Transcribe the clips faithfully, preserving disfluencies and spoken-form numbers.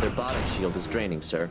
Their bottom shield is draining, sir.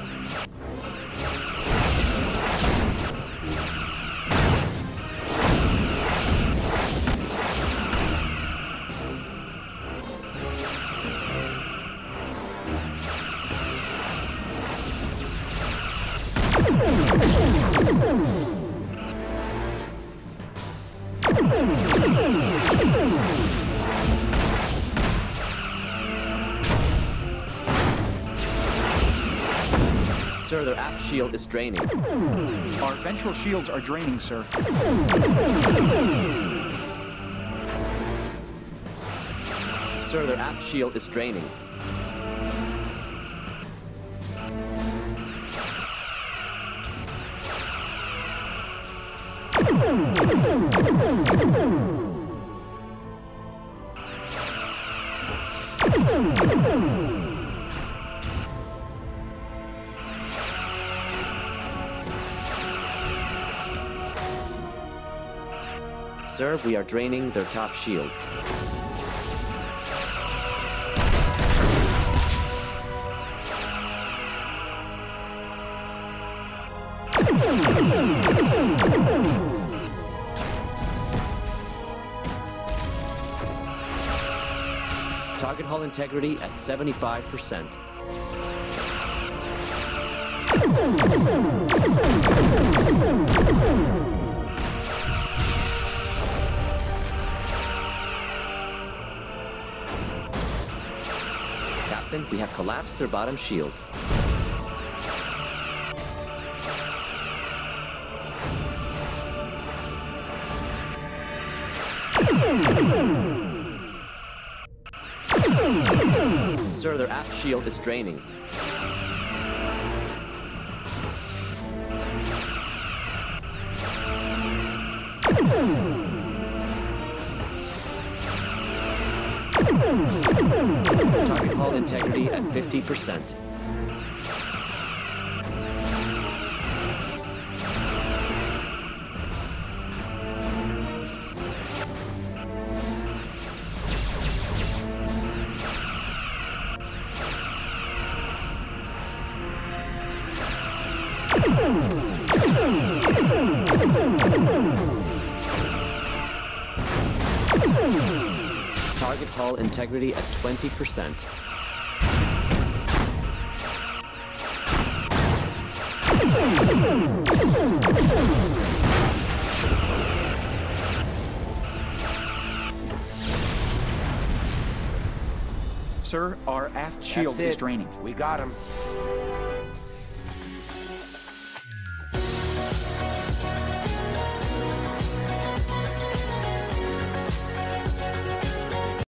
Sir, their aft shield is draining. Our ventral shields are draining, sir. Sir, their aft shield is draining. Sir, we are draining their top shield. Target hull integrity at seventy-five percent. Captain, we have collapsed their bottom shield. Sir, their aft shield is draining. Target hull integrity at fifty percent. Target hull integrity at twenty percent. Sir, our aft shield is draining. We got him.